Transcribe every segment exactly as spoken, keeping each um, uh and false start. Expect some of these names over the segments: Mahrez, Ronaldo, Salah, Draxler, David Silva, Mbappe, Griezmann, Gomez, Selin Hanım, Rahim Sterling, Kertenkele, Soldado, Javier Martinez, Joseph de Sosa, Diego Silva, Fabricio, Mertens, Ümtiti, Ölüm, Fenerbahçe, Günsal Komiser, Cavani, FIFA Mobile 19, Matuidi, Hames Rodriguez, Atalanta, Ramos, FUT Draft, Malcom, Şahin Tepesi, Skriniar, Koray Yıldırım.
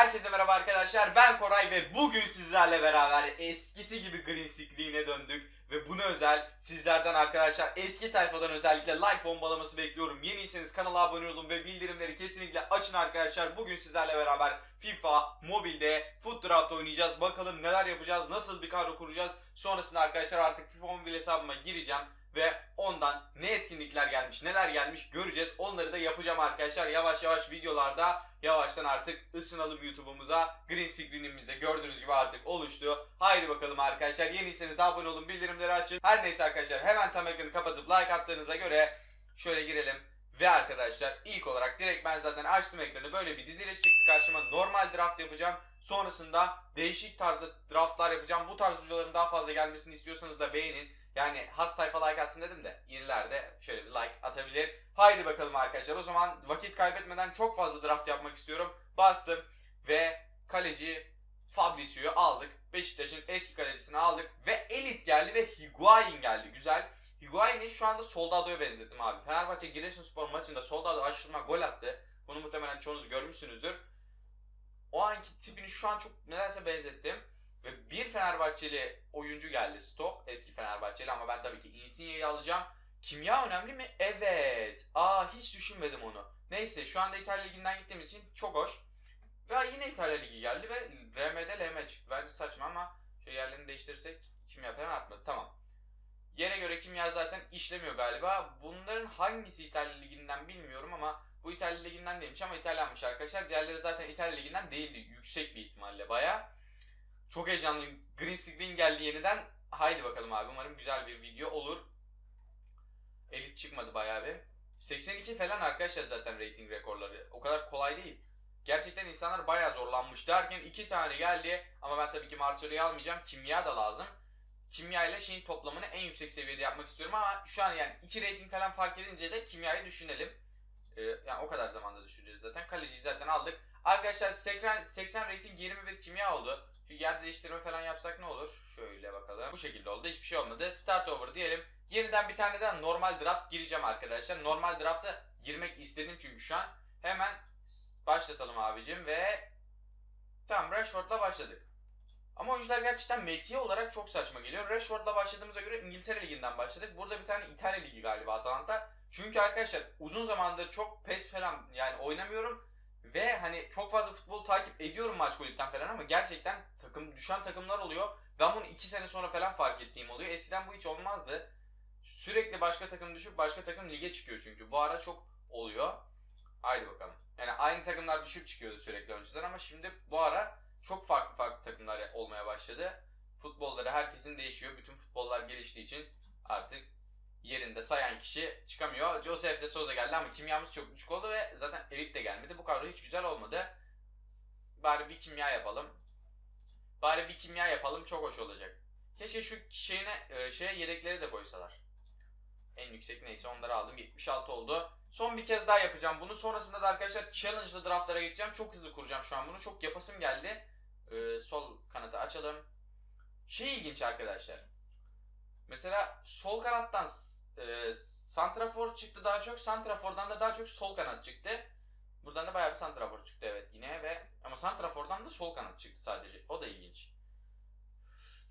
Herkese merhaba arkadaşlar, ben Koray ve bugün sizlerle beraber eskisi gibi green screen'e döndük ve buna özel sizlerden arkadaşlar eski tayfadan özellikle like bombalaması bekliyorum. Yeniyseniz kanala abone olun ve bildirimleri kesinlikle açın arkadaşlar. Bugün sizlerle beraber FIFA Mobile'de FUT Draft oynayacağız. Bakalım neler yapacağız, nasıl bir kadro kuracağız. Sonrasında arkadaşlar artık FIFA Mobile hesabıma gireceğim ve ondan ne etkinlikler gelmiş, neler gelmiş göreceğiz. Onları da yapacağım arkadaşlar. Yavaş yavaş videolarda yavaştan artık ısınalım YouTube'umuza. Green screen'imizde gördüğünüz gibi artık oluştu. Haydi bakalım arkadaşlar. Yeniyseniz de abone olun, bildirimleri açın. Her neyse arkadaşlar, hemen tam ekranı kapatıp like attığınıza göre şöyle girelim. Ve arkadaşlar ilk olarak direkt ben zaten açtım ekranı. Böyle bir diziyle çıktı karşıma. Normal draft yapacağım. Sonrasında değişik tarzda draftlar yapacağım. Bu tarz videoların daha fazla gelmesini istiyorsanız da beğenin. Yani has tayfa like atsın dedim de yenilerde şöyle bir like atabilir. Haydi bakalım arkadaşlar, o zaman vakit kaybetmeden çok fazla draft yapmak istiyorum. Bastım ve kaleci Fabricio'yu aldık. Beşiktaş'ın eski kalecisini aldık ve elit geldi ve Higuaín geldi. Güzel. Higuaín'i şu anda Soldado'ya benzettim abi. Fenerbahçe Giresunspor maçında Soldado aşırma gol attı. Bunu muhtemelen çoğunuz görmüşsünüzdür. O anki tipini şu an çok nedense benzettim. Ve bir Fenerbahçeli oyuncu geldi, Stoh, eski Fenerbahçeli, ama ben tabii ki Insigne'yi alacağım. Kimya önemli mi? Evet. Aa, hiç düşünmedim onu. Neyse, şu anda İtalya Ligi'nden gittiğimiz için çok hoş. Ve yine İtalya Ligi geldi ve Reme'de L M çıktı. Bence saçma ama şöyle yerlerini değiştirirsek kimya falan artmadı. Tamam. Yere göre kimya zaten işlemiyor galiba. Bunların hangisi İtalya Ligi'nden bilmiyorum ama bu İtalya Ligi'nden değilmiş ama İtalyanmış arkadaşlar. Diğerleri zaten İtalya Ligi'nden değildi. Yüksek bir ihtimalle bayağı. Çok heyecanlıyım. Green screen geldi yeniden. Haydi bakalım abi. Umarım güzel bir video olur. Elit çıkmadı bayağı bir. seksen iki falan arkadaşlar zaten rating rekorları. O kadar kolay değil. Gerçekten insanlar bayağı zorlanmış derken iki tane geldi. Ama ben tabii ki Marcio'yu almayacağım. Kimya da lazım. Kimya ile şeyin toplamını en yüksek seviyede yapmak istiyorum ama şu an yani iki rating falan fark edince de kimyayı düşünelim. Ee, yani o kadar zamanda düşüreceğiz zaten. Kaleciyi zaten aldık. Arkadaşlar seksen rating yirmi bir kimya oldu. Yer değiştirme falan yapsak ne olur? Şöyle bakalım. Bu şekilde oldu. Hiçbir şey olmadı. Start over diyelim. Yeniden bir tane daha normal draft gireceğim arkadaşlar. Normal draft'a girmek istedim çünkü şu an. Hemen başlatalım abicim ve tam Rashford'la başladık. Ama oyuncular gerçekten mevki olarak çok saçma geliyor. Rashford'la başladığımıza göre İngiltere Ligi'nden başladık. Burada bir tane İtalya Ligi galiba, Atalanta. Çünkü arkadaşlar uzun zamandır çok pes falan yani oynamıyorum. Ve hani çok fazla futbol takip ediyorum maç golükten falan ama gerçekten takım düşen takımlar oluyor. Ben bunu iki sene sonra falan fark ettiğim oluyor. Eskiden bu hiç olmazdı. Sürekli başka takım düşüp başka takım lige çıkıyor çünkü. Bu ara çok oluyor. Haydi bakalım. Yani aynı takımlar düşüp çıkıyordu sürekli önceden ama şimdi bu ara çok farklı farklı takımlar olmaya başladı. Futbolları herkesin değişiyor. Bütün futbollar geliştiği için artık yerinde sayan kişi çıkamıyor. Joseph de Sosa geldi ama kimyamız çok düşük oldu ve zaten elit de gelmedi. Bu kadro hiç güzel olmadı. Bari bir kimya yapalım. Bari bir kimya yapalım, çok hoş olacak. Keşke şu şeyine, şeye yedekleri de koysalar. En yüksek neyse onları aldım. yetmiş altı oldu. Son bir kez daha yapacağım bunu. Sonrasında da arkadaşlar challenge'lı draftlara geçeceğim. Çok hızlı kuracağım şu an bunu. Çok yapasım geldi. Ee, sol kanadı açalım. Şey ilginç arkadaşlar. Mesela sol kanattan e, santrafor çıktı daha çok. Santrafor'dan da daha çok sol kanat çıktı. Buradan da bayağı bir santrafor çıktı evet yine ve ama santrafor'dan da sol kanat çıktı sadece. O da ilginç.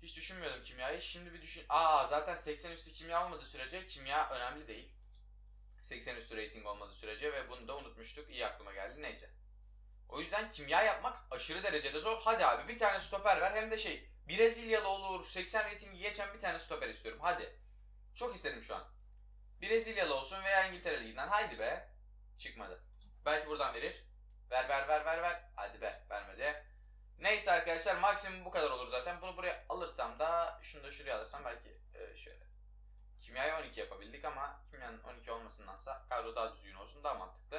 Hiç düşünmüyordum kimyayı. Şimdi bir düşün. Aa zaten seksen üstü kimya olmadığı sürece kimya önemli değil. seksen üstü rating olmadığı sürece ve bunu da unutmuştuk. İyi aklıma geldi. Neyse. O yüzden kimya yapmak aşırı derecede zor. Hadi abi bir tane stoper ver hem de şey Brezilyalı olur. seksen ratingi geçen bir tane stoper istiyorum. Hadi. Çok isterim şu an. Brezilyalı olsun veya İngiltere Ligi'nden. Haydi be. Çıkmadı. Belki buradan verir. Ver ver ver ver ver. Hadi be. Vermedi. Neyse arkadaşlar maksimum bu kadar olur zaten. Bunu buraya alırsam da şunu da şuraya alırsam belki e, şöyle. Kimyayı on iki yapabildik ama kimyanın on iki olmasındansa kadro daha düzgün olsun. Daha mantıklı.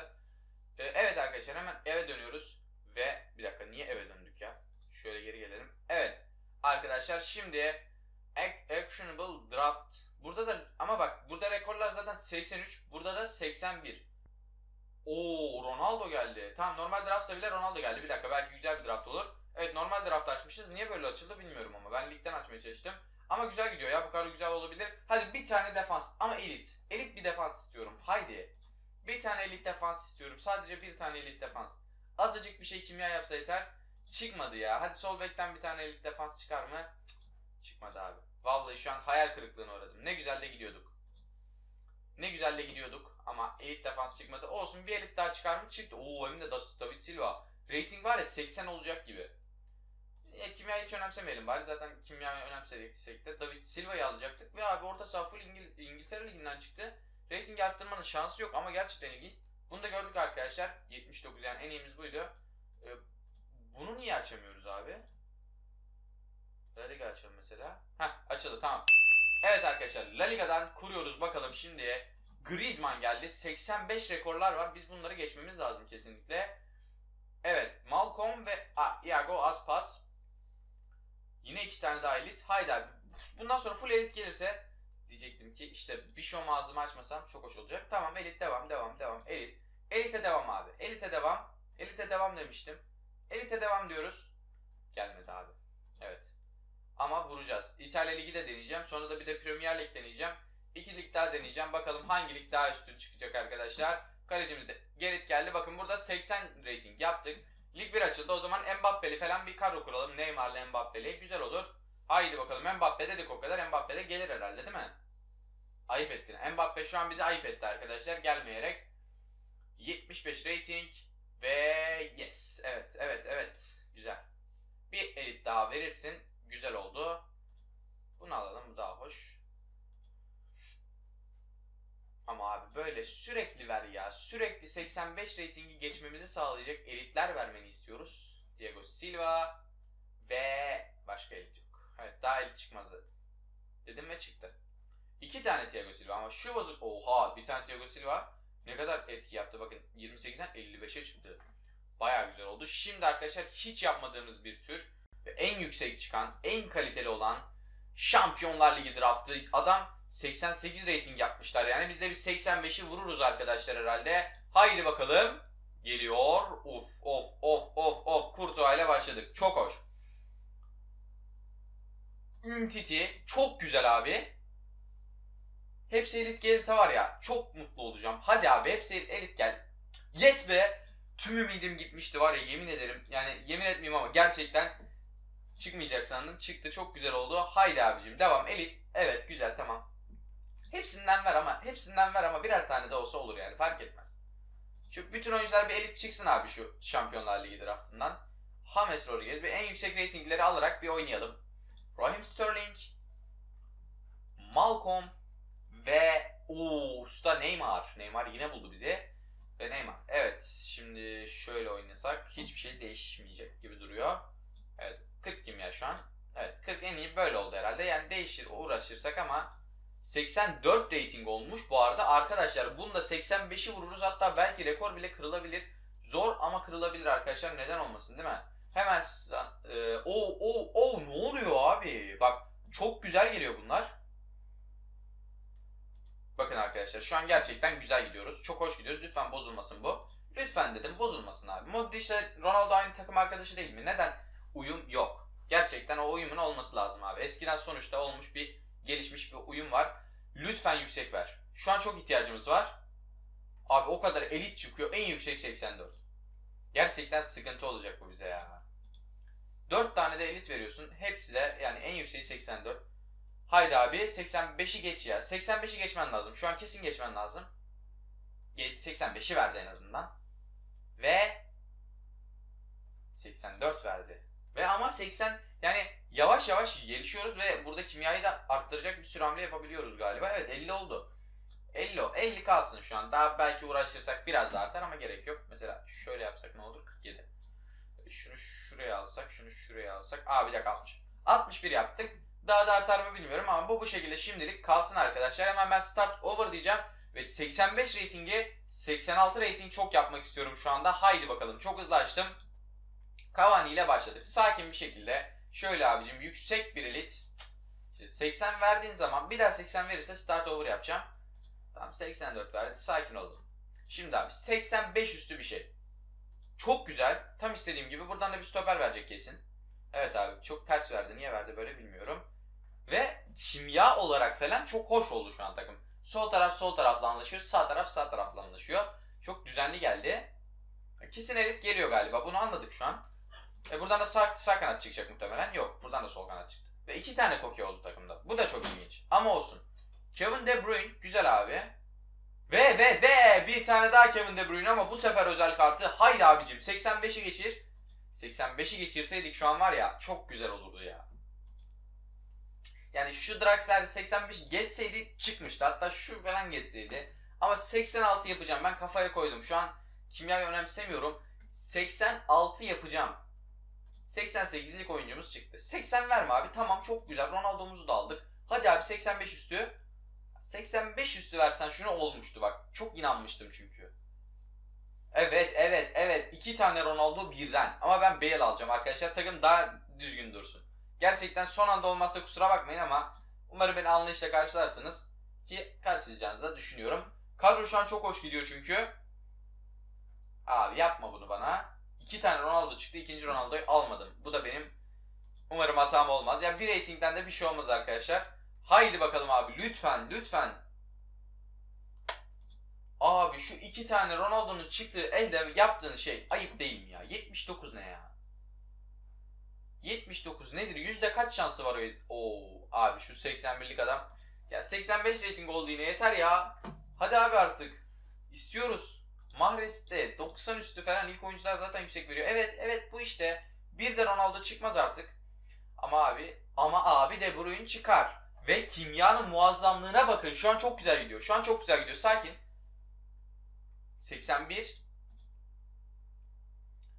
E, evet arkadaşlar hemen eve dönüyoruz. Ve bir dakika niye eve döndük ya? Şöyle geri gelelim. Evet. Arkadaşlar şimdi Actionable Draft. Burada da ama bak burada rekorlar zaten seksen üç. Burada da seksen bir. Oo Ronaldo geldi. Tamam normal draftsa bile Ronaldo geldi. Bir dakika belki güzel bir draft olur. Evet normal draft açmışız. Niye böyle açıldı bilmiyorum ama ben ligden açmaya çalıştım. Ama güzel gidiyor ya bu kadar güzel olabilir. Hadi bir tane defans ama elit. Elit bir defans istiyorum. Haydi. Bir tane elit defans istiyorum. Sadece bir tane elit defans. Azıcık bir şey kimya yapsa yeter. Çıkmadı ya. Hadi sol bekten bir tane elit defans çıkar mı? Cık, çıkmadı abi. Vallahi şu an hayal kırıklığına uğradım. Ne güzel de gidiyorduk. Ne güzel de gidiyorduk ama elit defans çıkmadı. Olsun, bir elit daha çıkar mı? Çıktı. Oo, hem de David Silva. Rating var ya seksen olacak gibi. E, kimyayı hiç önemsemeyelim bari. Zaten kimyayı önemseydik de David Silva'yı alacaktık ve abi orta saha full İngil İngiltere Ligi'nden çıktı. Rating arttırmanın şansı yok ama gerçekten ilginç. Bunu da gördük arkadaşlar. yetmiş dokuz, yani en iyimiz buydu. E, bunu niye açamıyoruz abi? La Liga açalım mesela. Heh, açıldı, tamam. Evet arkadaşlar, La Liga'dan kuruyoruz bakalım şimdiye. Griezmann geldi. seksen beş rekorlar var. Biz bunları geçmemiz lazım kesinlikle. Evet, Malcom ve A, Iago Aspas. Yine iki tane daha elit. Haydi abi. Bundan sonra full elit gelirse diyecektim ki işte bir şom ağzımı açmasam çok hoş olacak. Tamam, elit devam devam devam elit. Elite devam abi. Elite devam. Elite devam demiştim. Elite devam diyoruz. Gelmedi abi. Evet. Ama vuracağız. İtalya Ligi de deneyeceğim. Sonra da bir de Premier Lig deneyeceğim. İki lig daha deneyeceğim. Bakalım hangi lig daha üstün çıkacak arkadaşlar. Kalecimiz de Gerrit geldi. Bakın burada seksen rating yaptık. Lig bir açıldı. O zaman Mbappe'li falan bir kadro kuralım. Neymar'lı, Mbappe'li. Güzel olur. Haydi bakalım. Mbappe dedik o kadar. Mbappe de gelir herhalde değil mi? Ayıp ettin. Mbappe şu an bizi ayıp etti arkadaşlar. Gelmeyerek. yetmiş beş rating. Ve yes. Evet. Evet. Evet. Güzel. Bir elit daha verirsin. Güzel oldu. Bunu alalım. Bu daha hoş. Ama abi böyle sürekli ver ya. Sürekli seksen beş reytingi geçmemizi sağlayacak elitler vermeni istiyoruz. Diego Silva ve başka elit yok. Evet, daha elit çıkmaz zaten. Dedim ve çıktı. İki tane Diego Silva ama şu bozuk. Oha, bir tane Diego Silva ne kadar etki yaptı. Bakın yirmi sekizden elli beşe çıktı. Baya güzel oldu. Şimdi arkadaşlar hiç yapmadığımız bir tür. Ve en yüksek çıkan, en kaliteli olan Şampiyonlar Ligi draftı. Adam seksen sekiz rating yapmışlar. Yani biz de bir seksen beşi vururuz arkadaşlar herhalde. Haydi bakalım. Geliyor. Of of of of of. Kurtuğa ile başladık. Çok hoş. Ümtiti. Çok güzel abi. Hepsi elit gelirse var ya, çok mutlu olacağım. Hadi abi, hepsi elit gel. Yes be. Tüm ümidim gitmişti var ya, yemin ederim. Yani yemin etmeyeyim ama gerçekten... Çıkmayacak sandım. Çıktı. Çok güzel oldu. Haydi abicim. Devam. Elit. Evet. Güzel. Tamam. Hepsinden ver ama. Hepsinden ver ama birer tane de olsa olur yani. Fark etmez. Şu bütün oyuncular bir elit çıksın abi şu Şampiyonlar Ligi draftından. Hames Rodriguez. Bir en yüksek reytingleri alarak bir oynayalım. Rahim Sterling. Malcolm. Ve ooo usta Neymar. Neymar yine buldu bizi. Ve Neymar. Evet. Şimdi şöyle oynasak hiçbir şey değişmeyecek gibi duruyor. Evet. kırk kimya şu an. Evet, kırk en iyi böyle oldu herhalde. Yani değişir uğraşırsak ama seksen dört rating olmuş bu arada. Arkadaşlar bunda seksen beşi vururuz. Hatta belki rekor bile kırılabilir. Zor ama kırılabilir arkadaşlar. Neden olmasın değil mi? Hemen e, o o o ne oluyor abi? Bak çok güzel geliyor bunlar. Bakın arkadaşlar şu an gerçekten güzel gidiyoruz. Çok hoş gidiyoruz. Lütfen bozulmasın bu. Lütfen dedim bozulmasın abi. Modric işte Ronaldo aynı takım arkadaşı değil mi? Neden? Uyum yok. Gerçekten o uyumun olması lazım abi. Eskiden sonuçta olmuş bir gelişmiş bir uyum var. Lütfen yüksek ver. Şu an çok ihtiyacımız var. Abi o kadar elit çıkıyor. En yüksek seksen dört. Gerçekten sıkıntı olacak bu bize ya. dört tane de elit veriyorsun. Hepsi de yani en yükseği seksen dört. Haydi abi seksen beşi geç ya. seksen beşi geçmen lazım. Şu an kesin geçmen lazım. seksen beşi verdi en azından. Ve seksen dört verdi. Ve ama seksen yani yavaş yavaş gelişiyoruz ve burada kimyayı da arttıracak bir sürü hamle yapabiliyoruz galiba. Evet elli oldu. elli elli kalsın şu an. Daha belki uğraşırsak biraz da artar ama gerek yok. Mesela şöyle yapsak ne olur? kırk yedi. Şunu şuraya alsak, şunu şuraya alsak. Aa bir dakika altmış. altmış bir yaptık. Daha da artar mı bilmiyorum ama bu bu şekilde şimdilik kalsın arkadaşlar. Hemen ben start over diyeceğim. Ve seksen beş reytingi seksen altı reyting çok yapmak istiyorum şu anda. Haydi bakalım. Çok hızlı açtım. Cavani ile başladık. Sakin bir şekilde. Şöyle abicim yüksek bir elit. seksen verdiğin zaman bir daha seksen verirse start over yapacağım. Tamam seksen dört verdi. Sakin olalım. Şimdi abi seksen beş üstü bir şey. Çok güzel. Tam istediğim gibi. Buradan da bir stoper verecek kesin. Evet abi çok ters verdi. Niye verdi böyle bilmiyorum. Ve kimya olarak falan çok hoş oldu şu an takım. Sol taraf sol tarafla anlaşıyor. Sağ taraf sağ tarafla anlaşıyor. Çok düzenli geldi. Kesin elit geliyor galiba. Bunu anladık şu an. E buradan da sağ, sağ kanat çıkacak muhtemelen. Yok, buradan da sol kanat çıktı. Ve iki tane Koke oldu takımda. Bu da çok ilginç. Ama olsun. Kevin De Bruyne güzel abi. Ve ve ve bir tane daha Kevin De Bruyne ama bu sefer özel kartı. Haydi abicim seksen beşi geçir. seksen beşi geçirseydik şu an var ya çok güzel olurdu ya. Yani şu Draxler seksen beş geçseydi çıkmıştı. Hatta şu falan geçseydi. Ama seksen altı yapacağım. Ben kafaya koydum. Şu an kimyayı önemsemiyorum. seksen altı yapacağım. seksen sekizlik oyuncumuz çıktı. seksen verme abi. Tamam çok güzel. Ronaldo'muzu da aldık. Hadi abi seksen beş üstü. seksen beş üstü versen şunu olmuştu bak. Çok inanmıştım çünkü. Evet evet evet. iki tane Ronaldo birden. Ama ben Bale alacağım arkadaşlar. Takım daha düzgün dursun. Gerçekten son anda olmazsa kusura bakmayın ama umarım beni anlayışla karşılarsınız. Ki karşılayacağınızı da düşünüyorum. Kadro şu an çok hoş gidiyor çünkü. Abi yapma bunu bana. İki tane Ronaldo çıktı. İkinci Ronaldo'yu almadım. Bu da benim umarım hatam olmaz. Ya bir ratingden de bir şey olmaz arkadaşlar. Haydi bakalım abi. Lütfen lütfen. Abi şu iki tane Ronaldo'nun çıktığı elde yaptığın şey ayıp değil mi ya? yetmiş dokuz ne ya? yetmiş dokuz nedir? Yüzde kaç şansı var o? Oo abi şu seksen birlik adam. Ya seksen beş rating oldu yine yeter ya. Hadi abi artık. İstiyoruz. Mahrez'de doksan üstü falan ilk oyuncular zaten yüksek veriyor. Evet evet bu işte. Bir de Ronaldo çıkmaz artık. Ama abi ama abi De Bruyne çıkar. Ve kimyanın muazzamlığına bakın. Şu an çok güzel gidiyor. Şu an çok güzel gidiyor. Sakin. seksen bir.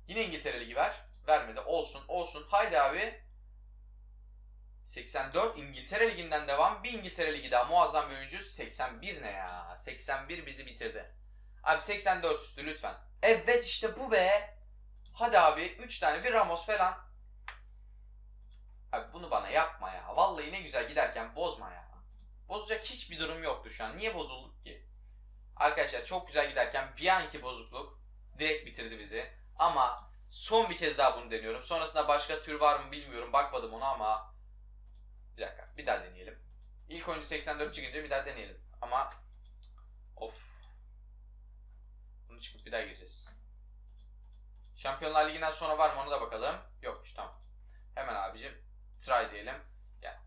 Yine İngiltere Ligi ver. Vermedi. Olsun olsun. Haydi abi. seksen dört İngiltere Ligi'nden devam. Bir İngiltere Ligi daha. Muazzam bir oyuncu. seksen bir ne ya? seksen bir bizi bitirdi. Abi seksen dört üstü lütfen. Evet işte bu be. Hadi abi. üç tane bir Ramos falan. Abi bunu bana yapma ya. Vallahi ne güzel giderken bozma ya. Bozacak hiçbir durum yoktu şu an. Niye bozulduk ki? Arkadaşlar çok güzel giderken bir anki bozukluk direkt bitirdi bizi. Ama son bir kez daha bunu deniyorum. Sonrasında başka tür var mı bilmiyorum. Bakmadım ona ama bir dakika. Bir daha deneyelim. İlk oyuncu seksen dört çıkınca bir daha deneyelim. Ama of. Bunu çıkıp bir daha gireceğiz. Şampiyonlar Ligi'nden sonra var mı ona da bakalım. Yokmuş tamam. Hemen abicim try diyelim. Yani.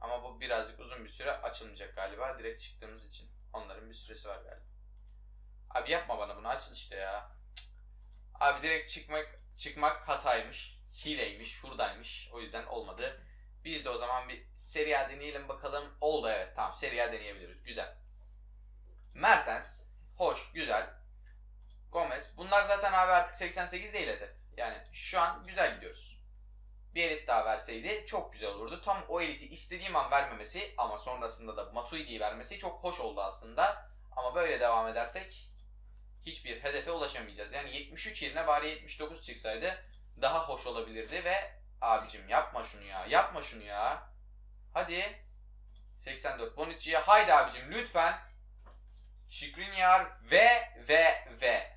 Ama bu birazcık uzun bir süre açılmayacak galiba. Direkt çıktığımız için. Onların bir süresi var galiba. Abi yapma bana bunu. Açın işte ya. Abi direkt çıkmak çıkmak hataymış. Hileymiş. Hurdaymış. O yüzden olmadı. Biz de o zaman bir Serie A deneyelim bakalım. Oldu evet. Tamam Serie A deneyebiliriz. Güzel. Mertens. Hoş. Güzel. Gomez. Bunlar zaten abi artık seksen sekiz değil hedef. Yani şu an güzel gidiyoruz. Bir elit daha verseydi çok güzel olurdu. Tam o eliti istediğim an vermemesi ama sonrasında da Matuidi'yi vermesi çok hoş oldu aslında. Ama böyle devam edersek hiçbir hedefe ulaşamayacağız. Yani yetmiş üç yerine bari yetmiş dokuz çıksaydı daha hoş olabilirdi ve abicim yapma şunu ya. Yapma şunu ya. Hadi. seksen dört Bonucci'ye haydi abicim lütfen. Skriniar ve ve ve.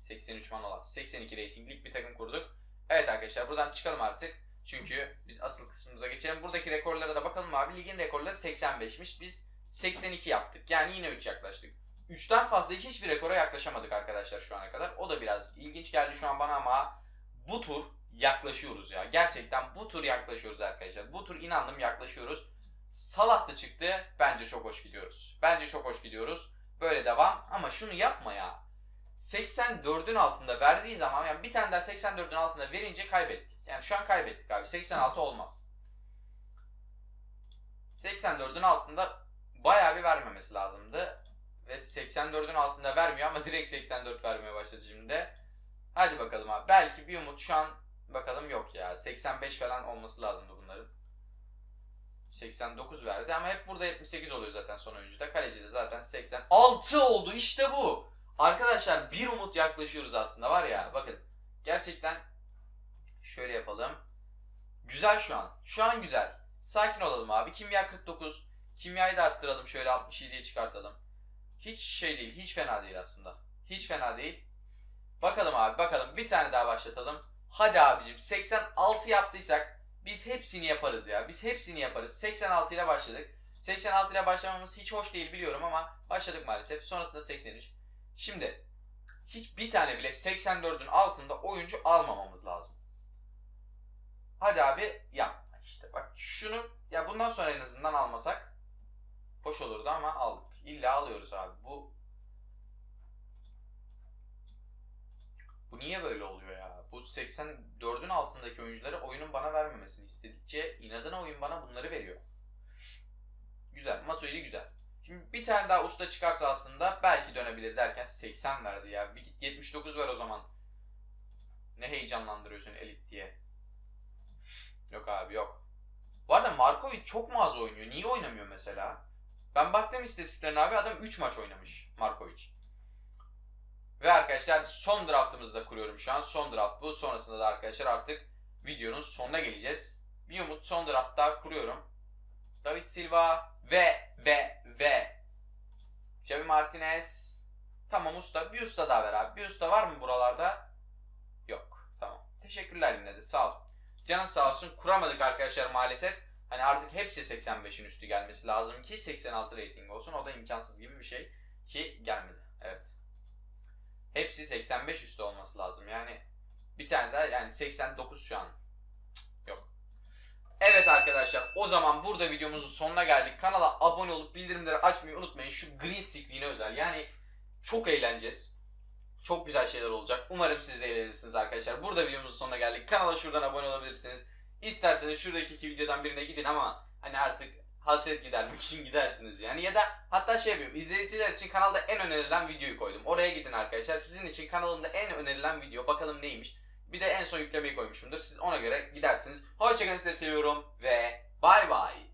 seksen üç Manolas. seksen iki ratinglik bir takım kurduk. Evet arkadaşlar buradan çıkalım artık. Çünkü biz asıl kısmımıza geçelim. Buradaki rekorlara da bakalım abi. Ligin rekorları seksen beşmiş. Biz seksen iki yaptık. Yani yine üç yaklaştık. üçten fazla hiçbir rekora yaklaşamadık arkadaşlar şu ana kadar. O da biraz ilginç geldi şu an bana ama bu tur yaklaşıyoruz ya. Gerçekten bu tur yaklaşıyoruz arkadaşlar. Bu tur inandım yaklaşıyoruz. Salah da çıktı. Bence çok hoş gidiyoruz. Bence çok hoş gidiyoruz. Böyle devam. Ama şunu yapma ya. seksen dördün altında verdiği zaman yani bir tane daha seksen dördün altında verince kaybettik. Yani şu an kaybettik abi. seksen altı olmaz. seksen dördün altında bayağı bir vermemesi lazımdı. Ve seksen dördün altında vermiyor ama direkt seksen dört vermeye başladı şimdi. Hadi bakalım abi. Belki bir umut şu an bakalım yok ya. seksen beş falan olması lazımdı bunların. seksen dokuz verdi ama hep burada yetmiş sekiz oluyor zaten son oyuncuda. Kaleci de zaten seksen altı oldu. İşte bu. Arkadaşlar bir umut yaklaşıyoruz aslında var ya. Bakın gerçekten şöyle yapalım. Güzel şu an. Şu an güzel. Sakin olalım abi. Kimya kırk dokuz. Kimyayı da arttıralım. Şöyle altmış yediye çıkartalım. Hiç şey değil. Hiç fena değil aslında. Hiç fena değil. Bakalım abi bakalım. Bir tane daha başlatalım. Hadi abicim. seksen altı yaptıysak biz hepsini yaparız ya. Biz hepsini yaparız. seksen altı ile başladık. seksen altı ile başlamamız hiç hoş değil biliyorum ama başladık maalesef. Sonrasında seksen üç. Şimdi hiç bir tane bile seksen dördün altında oyuncu almamamız lazım. Hadi abi yapma işte. Bak şunu ya, bundan sonra en azından almasak hoş olurdu ama aldık. İlla alıyoruz abi. Bu Bu niye böyle oluyor ya? Bu seksen dördün altındaki oyuncuları oyunun bana vermemesini istedikçe inadına oyun bana bunları veriyor. Güzel. Matuidi güzel. Şimdi bir tane daha usta çıkarsa aslında belki dönebilir derken seksen verdi ya. Bir git yetmiş dokuz ver o zaman. Ne heyecanlandırıyorsun elit diye. Yok abi yok. Bu arada Markovic çok mu az oynuyor? Niye oynamıyor mesela? Ben baktım istatistiklerine abi, adam üç maç oynamış Markovic. Ve arkadaşlar son draftımızı da kuruyorum şu an. Son draft bu. Sonrasında da arkadaşlar artık videonun sonuna geleceğiz. Bir umut son draft daha kuruyorum. David Silva ve ve ve Javier Martinez. Tamam usta. Bir usta daha ver abi. Bir usta var mı buralarda? Yok. Tamam. Teşekkürler yine de. Sağ olun. Canın sağ olsun. Kuramadık arkadaşlar maalesef. Hani artık hepsi seksen beşin üstü gelmesi lazım ki seksen altı rating olsun. O da imkansız gibi bir şey ki gelmedi. Evet. Hepsi seksen beş üstü olması lazım. Yani bir tane daha, yani seksen dokuz şu an. Yok. Evet arkadaşlar, o zaman burada videomuzun sonuna geldik. Kanala abone olup bildirimleri açmayı unutmayın. Şu green screen'e özel. Yani çok eğleneceğiz. Çok güzel şeyler olacak. Umarım siz de eğlenirsiniz arkadaşlar. Burada videomuzun sonuna geldik. Kanala şuradan abone olabilirsiniz. İsterseniz şuradaki iki videodan birine gidin ama hani artık hasret gidermek için gidersiniz yani. Ya da hatta şey yapayım, izleyiciler için kanalda en önerilen videoyu koydum. Oraya gidin arkadaşlar. Sizin için kanalımda en önerilen video. Bakalım neymiş. Bir de en son yüklemeyi koymuşumdur. Siz ona göre gidersiniz. Hoşçakalın, sizi seviyorum ve bay bay.